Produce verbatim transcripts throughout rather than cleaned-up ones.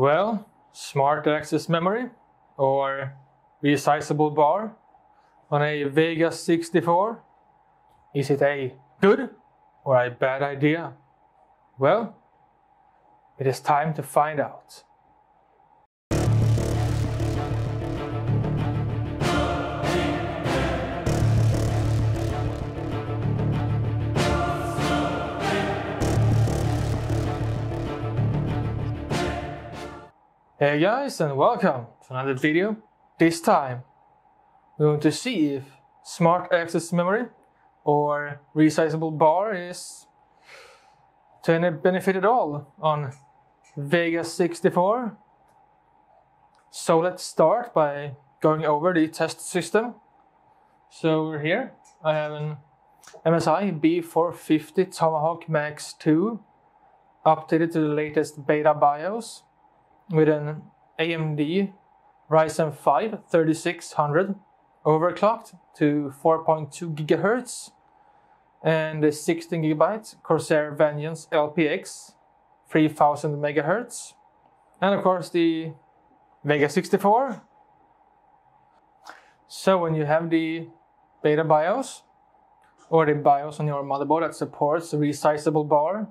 Well, smart access memory or resizable bar on a Vega sixty-four? Is it a good or a bad idea? Well, it is time to find out. Hey guys, and welcome to another video. This time we're going to see if smart access memory or resizable bar is to any benefit at all on Vega sixty-four. So let's start by going over the test system. So over here I have an M S I B four fifty Tomahawk Max two updated to the latest beta BIOS with an A M D Ryzen five thirty-six hundred overclocked to four point two gigahertz and a sixteen gigabyte Corsair Vengeance L P X three thousand megahertz, and of course the Vega sixty-four. So when you have the beta BIOS or the BIOS on your motherboard that supports a resizable bar,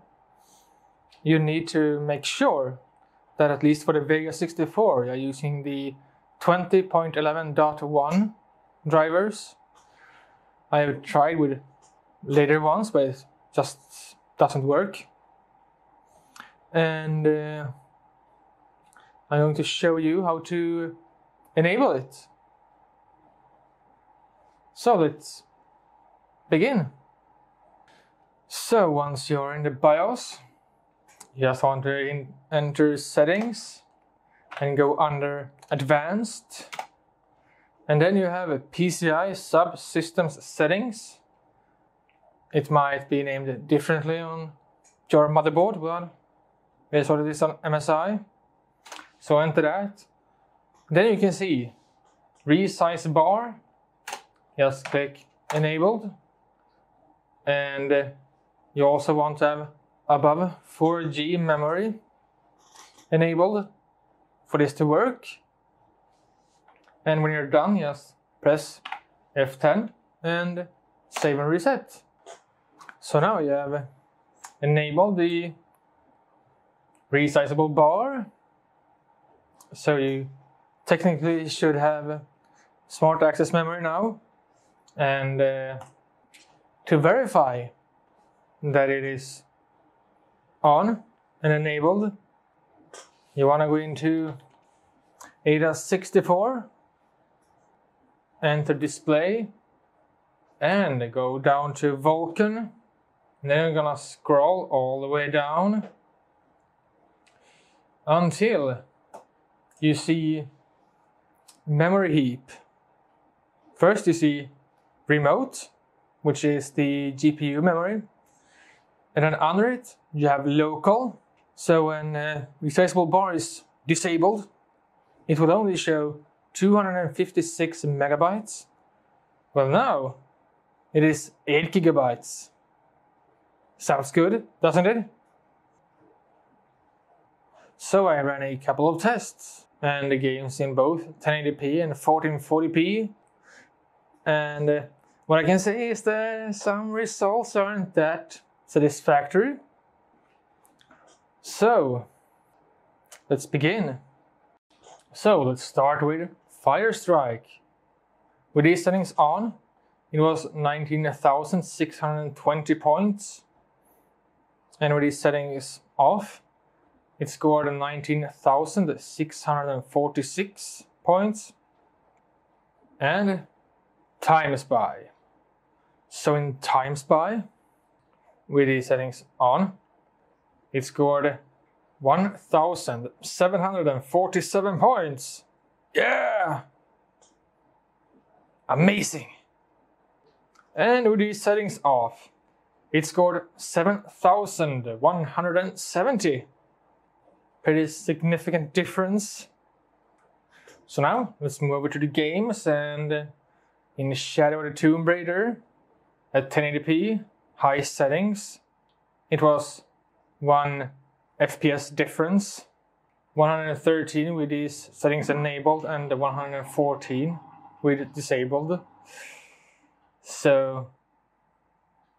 you need to make sure that at least for the Vega sixty-four you're using the twenty point eleven point one drivers. I have tried with later ones, but it just doesn't work. And uh, I'm going to show you how to enable it. So let's begin. So once you're in the BIOS, you just want to in enter settings and go under advanced, and then you have a P C I subsystems settings. It might be named differently on your motherboard, but that's what it is on M S I. So enter that. Then you can see resize bar. Just click enabled, and you also want to have above four G memory enabled for this to work. And when you're done, just press F ten and save and reset. So now you have enabled the resizable bar, so you technically should have smart access memory now. And uh, to verify that it is on and enabled, you want to go into A D A sixty-four, enter display, and go down to Vulkan. And then you're gonna scroll all the way down until you see memory heap. First you see remote, which is the G P U memory. And then under it, you have local. So when uh, resizable bar is disabled, it will only show two hundred fifty-six megabytes. Well, now it is eight gigabytes. Sounds good, doesn't it? So I ran a couple of tests, and the games in both ten eighty p and fourteen forty p. And uh, what I can say is that some results aren't that satisfactory. So let's begin. So let's start with Fire Strike. With these settings on, it was nineteen thousand six hundred twenty points, and with these settings off, it scored nineteen thousand six hundred forty-six points. And Time Spy. So in Time Spy, with these settings on, it scored one thousand seven hundred forty-seven points. Yeah! Amazing! And with these settings off, it scored seven thousand one hundred seventy. Pretty significant difference. So now let's move over to the games, and in Shadow of the Tomb Raider at ten eighty p. High settings, it was one F P S difference one hundred thirteen with these settings enabled and one hundred fourteen with disabled. So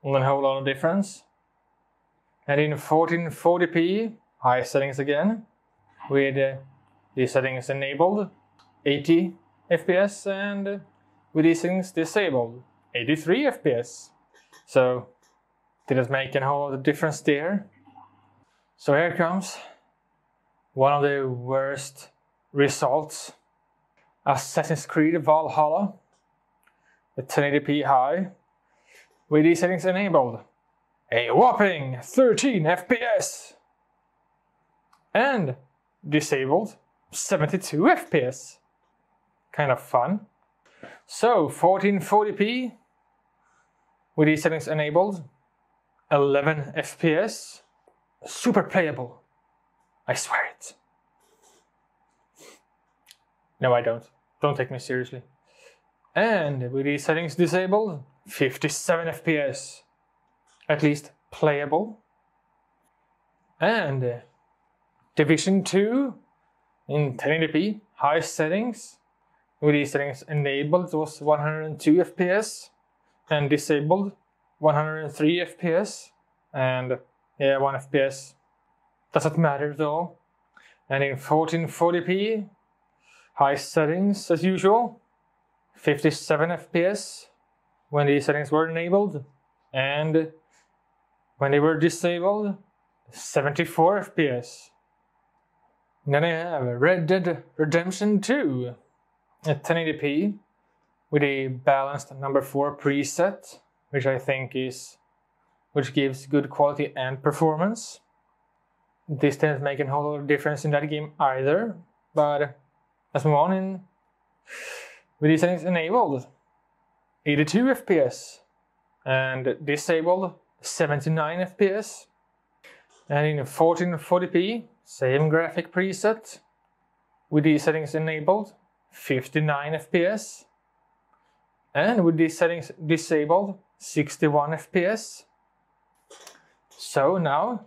not a whole lot of difference. And in fourteen forty p, high settings again, with uh, these settings enabled, eighty F P S, and with these settings disabled, eighty-three F P S. So didn't make a whole lot of difference there. So here comes one of the worst results. Assassin's Creed Valhalla, at ten eighty p high, with these settings enabled, a whopping thirteen F P S, and disabled seventy-two F P S. Kind of fun. So fourteen forty p with these settings enabled, eleven F P S, super playable. I swear it. No, I don't. Don't take me seriously. And with these settings disabled, fifty-seven F P S. At least playable. And uh, Division two in ten eighty p, high settings. With these settings enabled, it was one hundred two F P S. And disabled, one hundred three F P S. And yeah, one F P S. Doesn't matter though. And in fourteen forty p, high settings as usual, fifty-seven F P S when these settings were enabled, and when they were disabled, seventy-four F P S. Then I have Red Dead Redemption two at ten eighty p with a balanced number four preset, which I think is, which gives good quality and performance. This didn't make a whole lot of difference in that game either, but let's move on in. With these settings enabled, eighty-two F P S, and disabled, seventy-nine F P S. And in fourteen forty p, same graphic preset, with these settings enabled, fifty-nine F P S, and with these settings disabled, sixty-one F P S. So now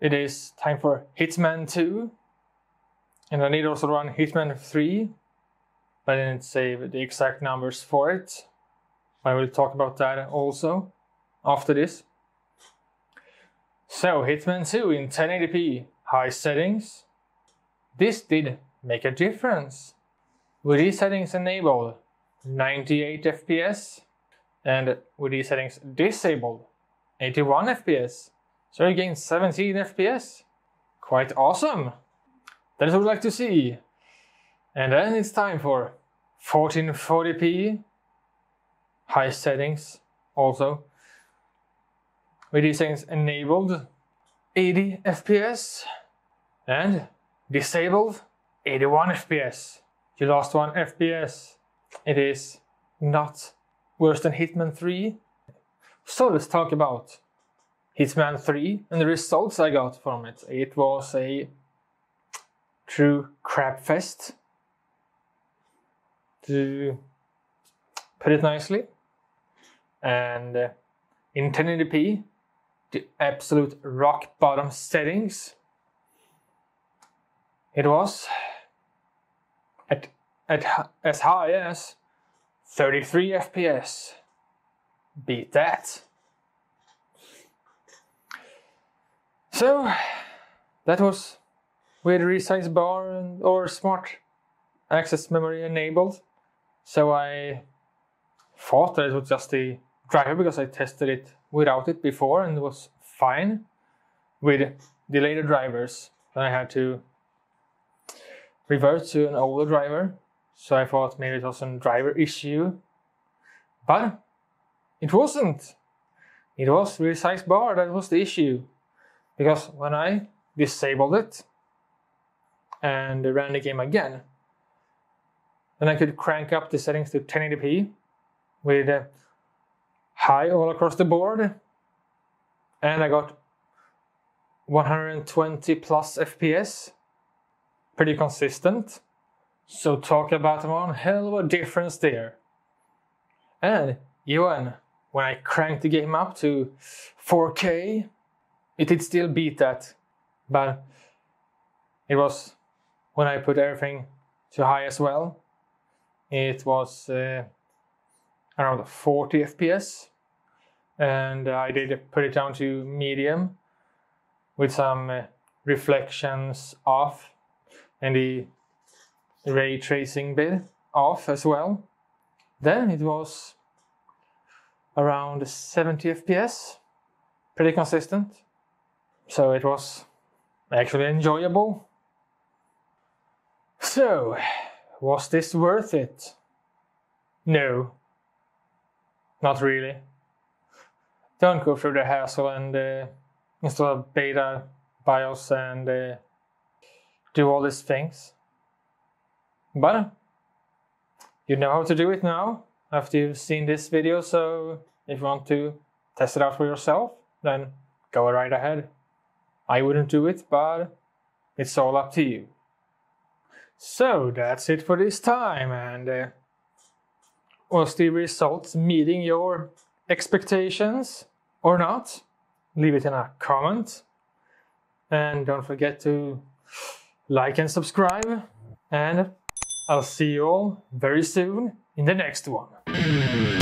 it is time for Hitman two, and I need also to run Hitman three, but I didn't save the exact numbers for it. I will talk about that also after this. So Hitman two in ten eighty p, high settings. This did make a difference. With these settings enabled, ninety-eight F P S, and with these settings disabled, eighty-one F P S. So you gained seventeen F P S. Quite awesome. That is what I'd like to see. And then it's time for fourteen forty p. High settings also. With these settings enabled, eighty F P S. And disabled, eighty-one F P S. You lost one F P S. It is not worse than Hitman three. So let's talk about Hitman three and the results I got from it. It was a true crapfest, to put it nicely. And uh, in ten eighty p, the absolute rock bottom settings, it was at, at as high as thirty-three F P S. Beat that. So that was with Resize-Bar and or smart access memory enabled. So I thought that it was just the driver because I tested it without it before and it was fine with the later drivers. Then I had to revert to an older driver. So I thought maybe it was a driver issue, but it wasn't. It was Resize-Bar that was the issue. Because when I disabled it and ran the game again, then I could crank up the settings to ten eighty p with uh, high all across the board, and I got one hundred twenty plus F P S, pretty consistent. So talk about one hell of a difference there. And even when I cranked the game up to four K, it did still beat that, but It was when I put everything to high as well. It was uh, around forty F P S, and I did put it down to medium with some uh, reflections off and the ray tracing bit off as well. Then it was around seventy F P S, pretty consistent. So it was actually enjoyable. So, was this worth it? No, not really. Don't go through the hassle and uh, install a beta BIOS and uh, do all these things. But you know how to do it now after you've seen this video, so if you want to test it out for yourself, then go right ahead. I wouldn't do it, but it's all up to you. So that's it for this time, and uh, was the results meeting your expectations or not? Leave it in a comment, and don't forget to like and subscribe, and I'll see you all very soon in the next one.